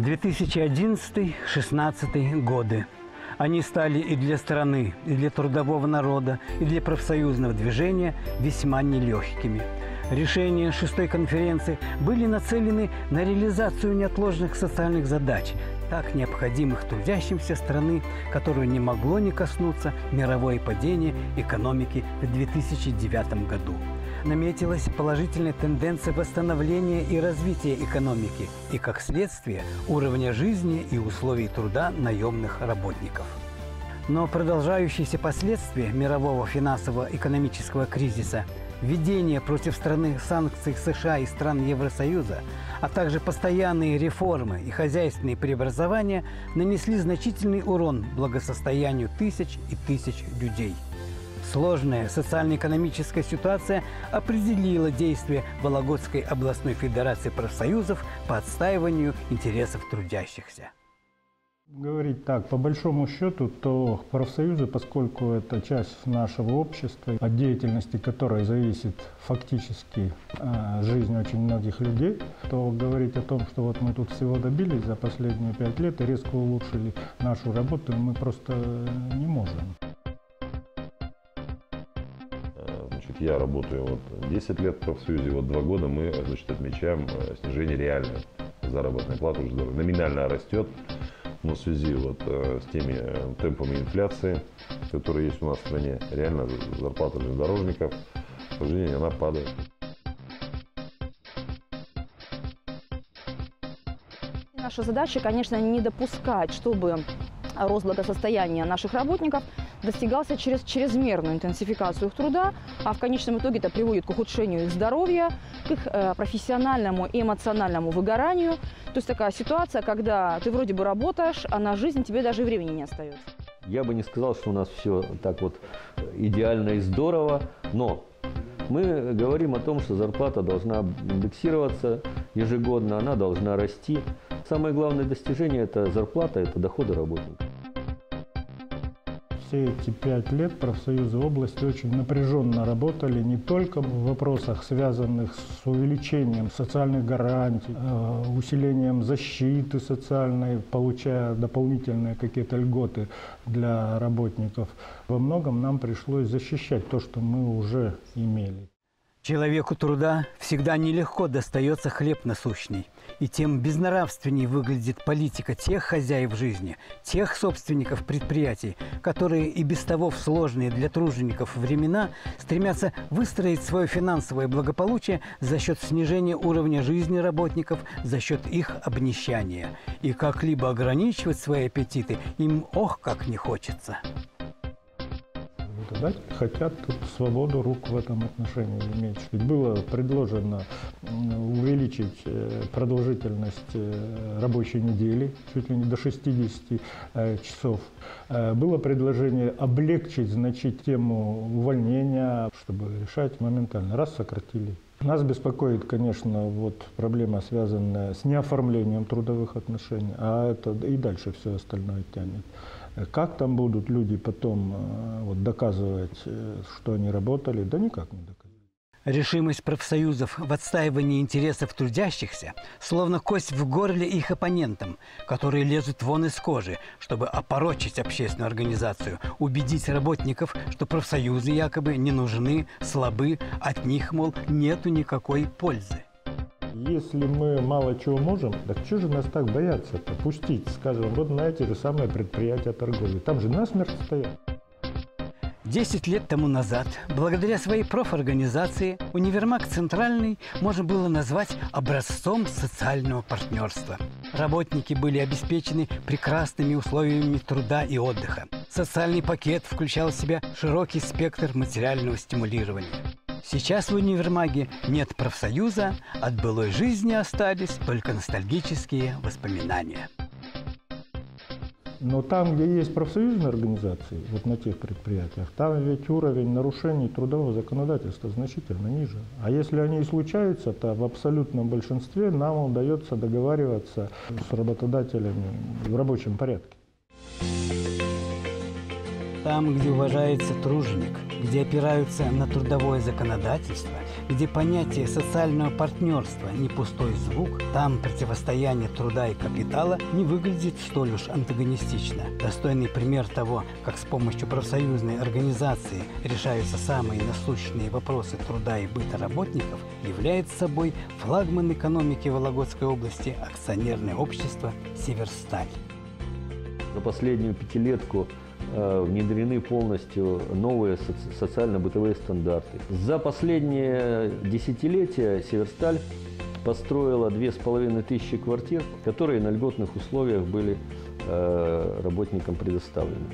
2011-2016 годы. Они стали и для страны, и для трудового народа, и для профсоюзного движения весьма нелегкими. Решения 6-й конференции были нацелены на реализацию неотложных социальных задач, так необходимых трудящимся страны, которую не могло не коснуться мировое падение экономики в 2009 году. Наметилась положительная тенденция восстановления и развития экономики и, как следствие, уровня жизни и условий труда наемных работников. Но продолжающиеся последствия мирового финансово-экономического кризиса, введение против страны санкций США и стран Евросоюза, а также постоянные реформы и хозяйственные преобразования нанесли значительный урон благосостоянию тысяч и тысяч людей. Сложная социально-экономическая ситуация определила действия Вологодской областной федерации профсоюзов по отстаиванию интересов трудящихся. Говорить так, по большому счету, то профсоюзы, поскольку это часть нашего общества, от деятельности которой зависит фактически жизнь очень многих людей, то говорить о том, что вот мы тут всего добились за последние 5 лет и резко улучшили нашу работу, мы просто не можем. Я работаю вот 10 лет в профсоюзе, вот 2 года мы, значит, отмечаем снижение реальной заработной платы, уже номинально растет, но в связи вот с теми темпами инфляции, которые есть у нас в стране, реально зарплата железнодорожников, к сожалению, она падает. Наша задача, конечно, не допускать, чтобы рост благосостояния наших работников достигался через чрезмерную интенсификацию их труда, а в конечном итоге это приводит к ухудшению их здоровья, к их профессиональному и эмоциональному выгоранию. То есть такая ситуация, когда ты вроде бы работаешь, а на жизнь тебе даже времени не остается. Я бы не сказал, что у нас все так вот идеально и здорово, но мы говорим о том, что зарплата должна индексироваться ежегодно, она должна расти. Самое главное достижение – это зарплата, это доходы работников. Все эти 5 лет профсоюзы области очень напряженно работали не только в вопросах, связанных с увеличением социальных гарантий, усилением защиты социальной, получая дополнительные какие-то льготы для работников. Во многом нам пришлось защищать то, что мы уже имели. Человеку труда всегда нелегко достается хлеб насущный, и тем безнравственней выглядит политика тех хозяев жизни, тех собственников предприятий, которые и без того в сложные для тружеников времена стремятся выстроить свое финансовое благополучие за счет снижения уровня жизни работников, за счет их обнищания. И как-либо ограничивать свои аппетиты им ох как не хочется. Хотят свободу рук в этом отношении иметь. Ведь было предложено увеличить продолжительность рабочей недели чуть ли не до 60 часов. Было предложение облегчить, значит, тему увольнения, чтобы решать моментально. Раз, сократили. Нас беспокоит, конечно, вот проблема, связанная с неоформлением трудовых отношений, а это и дальше все остальное тянет. Как там будут люди потом вот доказывать, что они работали? Да никак не доказывать. Решимость профсоюзов в отстаивании интересов трудящихся словно кость в горле их оппонентам, которые лезут вон из кожи, чтобы опорочить общественную организацию, убедить работников, что профсоюзы якобы не нужны, слабы, от них, мол, нету никакой пользы. Если мы мало чего можем, так чего же нас так боятся-то? Пустить, скажем, вот на эти же самые предприятия торговли. Там же насмерть стоят. 10 лет тому назад, благодаря своей профорганизации, универмаг «Центральный» можно было назвать образцом социального партнерства. Работники были обеспечены прекрасными условиями труда и отдыха. Социальный пакет включал в себя широкий спектр материального стимулирования. Сейчас в универмаге нет профсоюза, от былой жизни остались только ностальгические воспоминания. Но там, где есть профсоюзные организации, вот на тех предприятиях, там ведь уровень нарушений трудового законодательства значительно ниже. А если они и случаются, то в абсолютном большинстве нам удается договариваться с работодателями в рабочем порядке. Там, где уважается труженик, где опираются на трудовое законодательство, где понятие социального партнерства не пустой звук, там противостояние труда и капитала не выглядит столь уж антагонистично. Достойный пример того, как с помощью профсоюзной организации решаются самые насущные вопросы труда и быта работников, является собой флагман экономики Вологодской области акционерное общество «Северсталь». За последнюю пятилетку внедрены полностью новые социально-бытовые стандарты. За последние десятилетия «Северсталь» построила 2500 квартир, которые на льготных условиях были работникам предоставлены.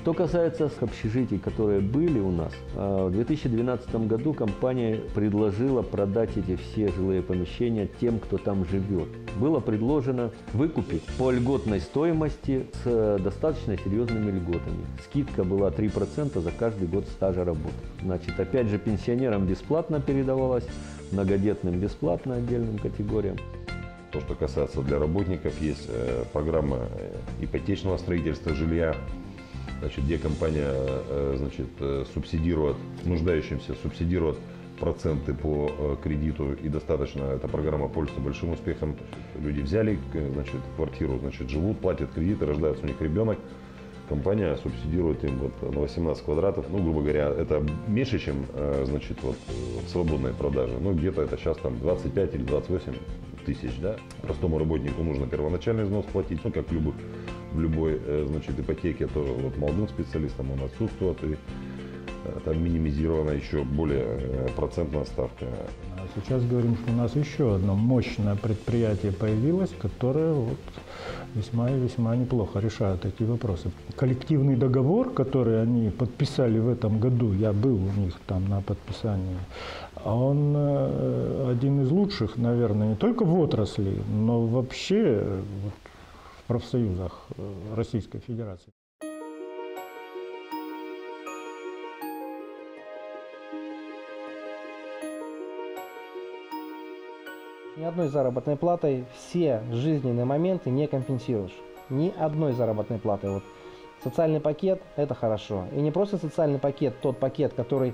Что касается общежитий, которые были у нас, в 2012 году компания предложила продать эти все жилые помещения тем, кто там живет. Было предложено выкупить по льготной стоимости с достаточно серьезными льготами. Скидка была 3% за каждый год стажа работы. Значит, опять же, пенсионерам бесплатно передавалось, многодетным бесплатно, отдельным категориям. То, что касается для работников, есть программа ипотечного строительства жилья, значит, где компания, значит, субсидирует нуждающимся, субсидирует проценты по кредиту, и достаточно, эта программа пользуется большим успехом. Люди взяли, значит, квартиру, значит, живут, платят кредиты, рождается у них ребенок, компания субсидирует им вот на 18 квадратов, ну, грубо говоря, это меньше, чем, значит, вот свободная продажа, ну, где-то это сейчас там 25 или 28 тысяч, да. Простому работнику нужно первоначальный взнос платить, ну, как в любой, значит, ипотеке, тоже вот молодым специалистам он отсутствует, и там минимизирована еще более процентная ставка. Сейчас говорим, что у нас еще одно мощное предприятие появилось, которое вот весьма и весьма неплохо решает эти вопросы. Коллективный договор, который они подписали в этом году, я был у них там на подписании, он один из лучших, наверное, не только в отрасли, но вообще в профсоюзах Российской Федерации. Ни одной заработной платой все жизненные моменты не компенсируешь. Ни одной заработной платой. Вот социальный пакет – это хорошо. И не просто социальный пакет, тот пакет, который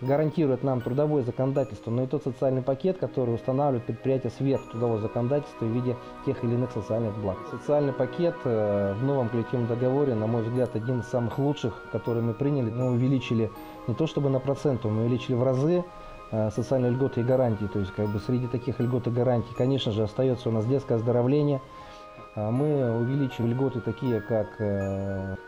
гарантирует нам трудовое законодательство, но и тот социальный пакет, который устанавливает предприятие сверх трудового законодательства в виде тех или иных социальных благ. Социальный пакет в новом коллективном договоре, на мой взгляд, один из самых лучших, который мы приняли. Мы увеличили не то чтобы на проценты, мы увеличили в разы социальные льготы и гарантии. То есть, как бы, среди таких льгот и гарантий, конечно же, остается у нас детское оздоровление. Мы увеличим льготы такие, как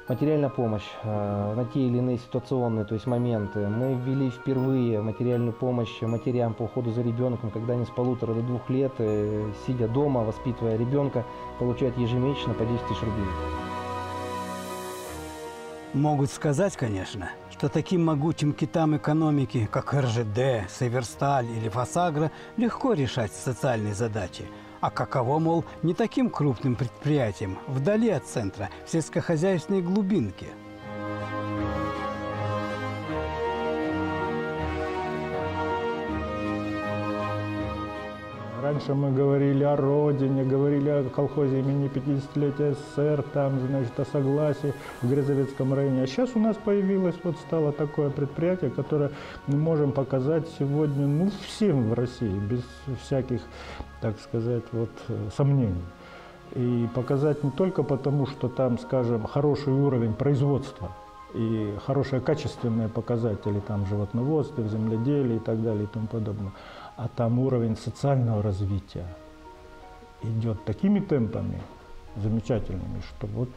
материальная помощь на те или иные ситуационные, то есть, моменты. Мы ввели впервые материальную помощь матерям по уходу за ребенком, когда они с 1,5 до 2 лет, сидя дома, воспитывая ребенка, получают ежемесячно по 10 тысяч рублей. Могут сказать, конечно, что таким могучим китам экономики, как РЖД, Северсталь или Фосагро, легко решать социальные задачи. А каково, мол, не таким крупным предприятиям, вдали от центра, в сельскохозяйственной глубинке? Раньше мы говорили о родине, говорили о колхозе имени 50-летия СССР, там, значит, о согласии в Грязовецком районе. А сейчас у нас появилось, вот стало такое предприятие, которое мы можем показать сегодня, ну, всем в России, без всяких, так сказать, вот, сомнений. И показать не только потому, что там, скажем, хороший уровень производства и хорошие качественные показатели, там, животноводства, земледелия и так далее и тому подобное. А там уровень социального развития идет такими темпами замечательными, что вот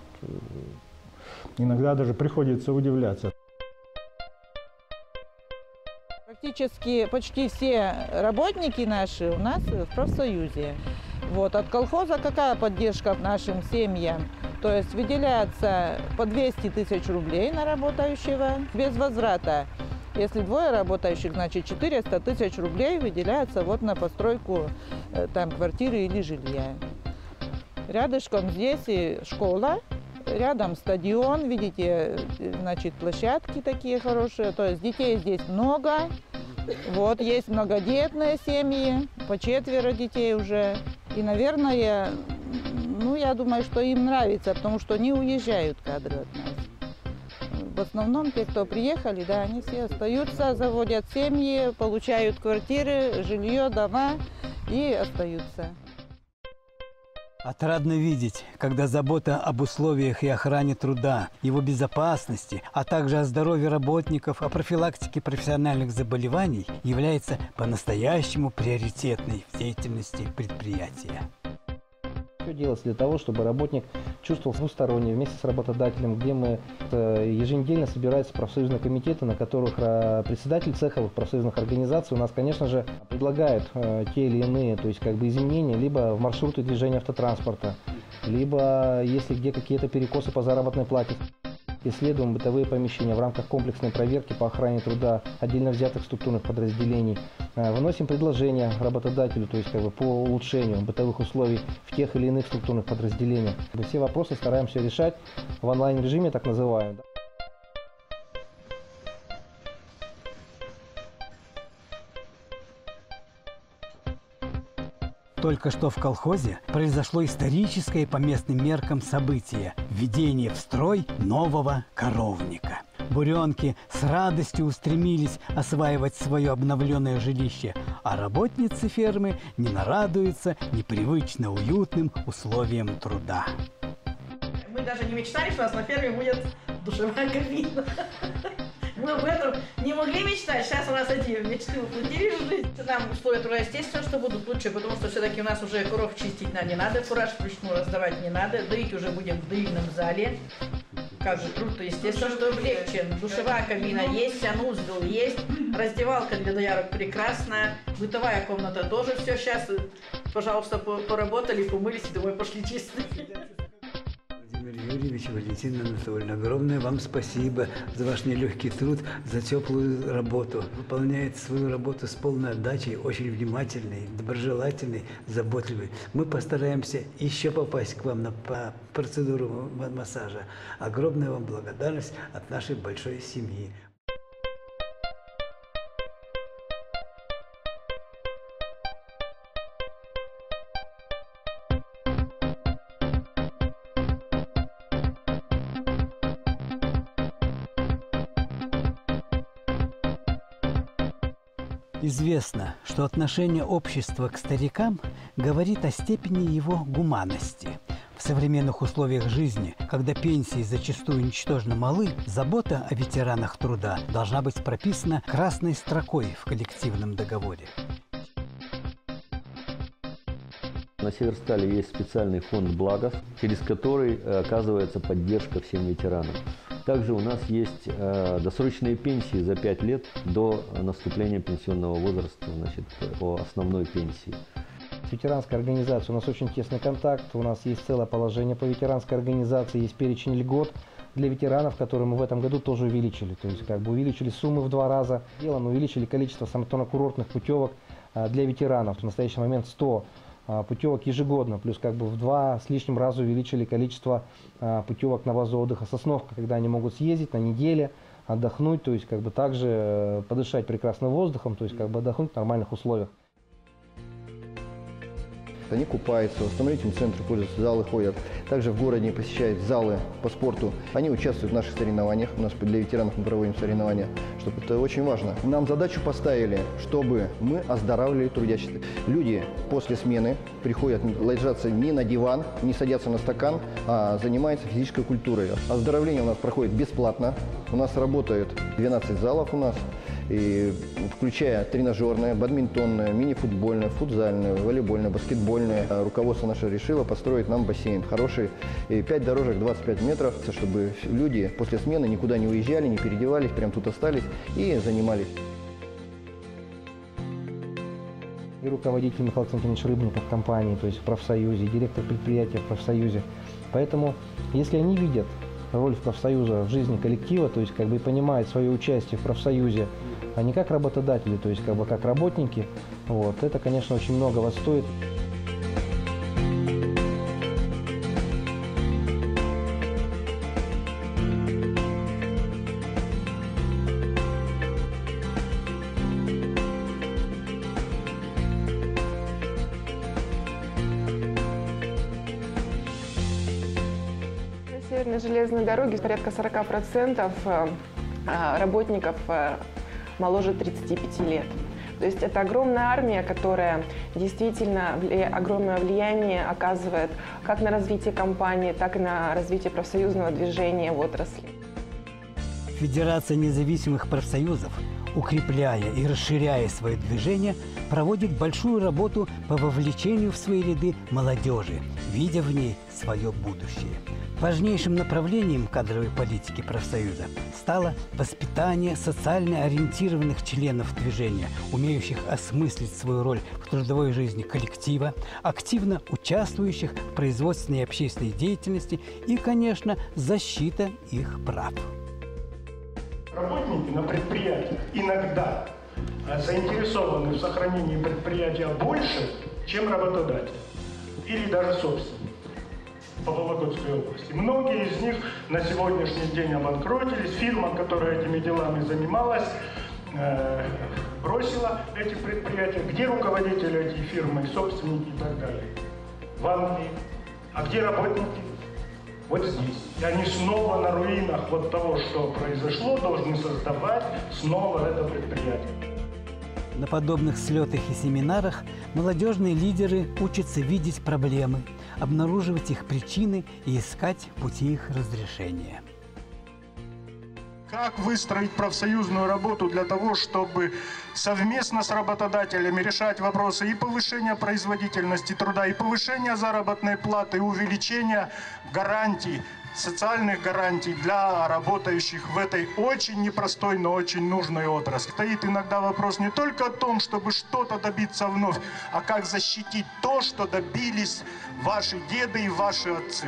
иногда даже приходится удивляться. Практически почти все работники наши у нас в профсоюзе. Вот, от колхоза какая поддержка нашим семьям? То есть выделяется по 200 тысяч рублей на работающего без возврата. Если двое работающих, значит, 400 тысяч рублей выделяется вот на постройку там квартиры или жилья. Рядышком здесь и школа, рядом стадион, видите, значит, площадки такие хорошие. То есть детей здесь много, вот, есть многодетные семьи, по 4 детей уже. И, наверное, ну, я думаю, что им нравится, потому что не уезжают кадры от нас. В основном те, кто приехали, да, они все остаются, заводят семьи, получают квартиры, жилье, дома и остаются. Отрадно видеть, когда забота об условиях и охране труда, его безопасности, а также о здоровье работников, о профилактике профессиональных заболеваний является по-настоящему приоритетной в деятельности предприятия. Все делается для того, чтобы работник чувствовал двусторонне вместе с работодателем, где мы еженедельно собираются профсоюзные комитеты, на которых председатель цеховых профсоюзных организаций у нас, конечно же, предлагают те или иные, то есть как бы изменения, либо в маршруты движения автотранспорта, либо если где какие-то перекосы по заработной плате. Исследуем бытовые помещения в рамках комплексной проверки по охране труда отдельно взятых структурных подразделений. Выносим предложения работодателю, то есть как бы по улучшению бытовых условий в тех или иных структурных подразделениях. Все вопросы стараемся решать в онлайн-режиме, так называемом. Только что в колхозе произошло историческое по местным меркам событие – введение в строй нового коровника. Буренки с радостью устремились осваивать свое обновленное жилище, а работницы фермы не нарадуются непривычно уютным условиям труда. Мы даже не мечтали, что у нас на ферме будет душевая кабина. Мы об этом не могли мечтать, сейчас у нас эти мечты воплотили в жизнь. Нам условия труда, естественно, что будут лучше, потому что все-таки у нас уже коров чистить нам не надо, фураж вручную раздавать не надо, доить уже будем в доильном зале. Как же труд-то, естественно, что легче. Душевая кабина есть, санузел есть, раздевалка для доярок прекрасная, бытовая комната тоже все. Сейчас, пожалуйста, поработали, помылись и домой пошли чистить. Владимир Юрьевич, Валентина Анатольевна, огромное вам спасибо за ваш нелегкий труд, за теплую работу. Выполняет свою работу с полной отдачей, очень внимательный, доброжелательный, заботливый. Мы постараемся еще попасть к вам на процедуру массажа. Огромная вам благодарность от нашей большой семьи. Известно, что отношение общества к старикам говорит о степени его гуманности. В современных условиях жизни, когда пенсии зачастую ничтожно малы, забота о ветеранах труда должна быть прописана красной строкой в коллективном договоре. На Северстале есть специальный фонд блага, через который оказывается поддержка всем ветеранам. Также у нас есть досрочные пенсии за 5 лет до наступления пенсионного возраста, значит, по основной пенсии. С ветеранской организацией у нас очень тесный контакт, у нас есть целое положение по ветеранской организации, есть перечень льгот для ветеранов, которые мы в этом году тоже увеличили. То есть как бы увеличили суммы в 2 раза, мы увеличили количество санаторно-курортных путевок для ветеранов. В настоящий момент 100 путевок ежегодно, плюс как бы в 2 с лишним раза увеличили количество путевок на базу отдыха Сосновка, когда они могут съездить на неделю, отдохнуть, то есть как бы также подышать прекрасным воздухом, то есть как бы отдохнуть в нормальных условиях. Они купаются, в восстановительном центре пользуются, залы ходят. Также в городе посещают залы по спорту. Они участвуют в наших соревнованиях. У нас для ветеранов мы проводим соревнования, чтобы это очень важно. Нам задачу поставили, чтобы мы оздоравливали трудящихся. Люди после смены приходят, ложатся не на диван, не садятся на стакан, а занимаются физической культурой. Оздоровление у нас проходит бесплатно. У нас работают 12 залов у нас, и включая тренажерное, бадминтонное, мини-футбольное, футзальное, волейбольное, баскетбольное. Руководство наше решило построить нам бассейн хороший, 5 дорожек 25 метров, чтобы люди после смены никуда не уезжали, не переодевались, прям тут остались и занимались. И руководитель Михаил Константинович Рыбников компании, то есть в профсоюзе, директор предприятия в профсоюзе. Поэтому, если они видят роль в профсоюза в жизни коллектива, то есть как бы понимает свое участие в профсоюзе, а не как работодатели, то есть как бы как работники, вот, это, конечно, очень многого стоит. Северной железной дороги порядка 40% работников моложе 35 лет. То есть это огромная армия, которая действительно огромное влияние оказывает как на развитие компании, так и на развитие профсоюзного движения в отрасли. Федерация независимых профсоюзов, укрепляя и расширяя свое движение, проводит большую работу по вовлечению в свои ряды молодежи, видя в ней свое будущее. Важнейшим направлением кадровой политики профсоюза стало воспитание социально ориентированных членов движения, умеющих осмыслить свою роль в трудовой жизни коллектива, активно участвующих в производственной и общественной деятельности и, конечно, защита их прав. Работники на предприятиях иногда заинтересованы в сохранении предприятия больше, чем работодатель или даже собственник по Вологодской области. Многие из них на сегодняшний день обанкротились. Фирма, которая этими делами занималась, бросила эти предприятия. Где руководители этих фирмы, собственники и так далее? В Англии. А где работники? Вот здесь. И они снова на руинах вот того, что произошло, должны создавать снова это предприятие. На подобных слетах и семинарах молодежные лидеры учатся видеть проблемы, обнаруживать их причины и искать пути их разрешения. Как выстроить профсоюзную работу для того, чтобы совместно с работодателями решать вопросы и повышения производительности труда, и повышения заработной платы, и увеличения гарантий, социальных гарантий для работающих в этой очень непростой, но очень нужной отрасли. Стоит иногда вопрос не только о том, чтобы что-то добиться вновь, а как защитить то, что добились ваши деды и ваши отцы.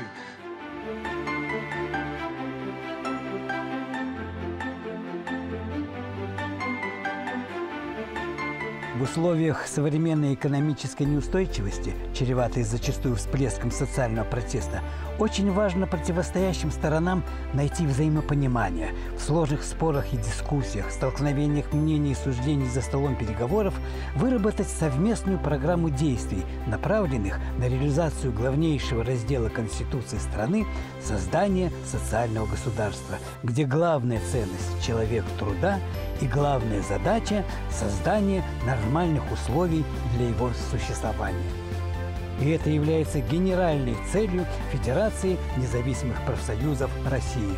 В условиях современной экономической неустойчивости, чреватой зачастую всплеском социального протеста, очень важно противостоящим сторонам найти взаимопонимание. В сложных спорах и дискуссиях, столкновениях мнений и суждений за столом переговоров выработать совместную программу действий, направленных на реализацию главнейшего раздела Конституции страны – создание социального государства, где главная ценность – человек труда и главная задача – создание нормальных условий для его существования. И это является генеральной целью Федерации независимых профсоюзов России.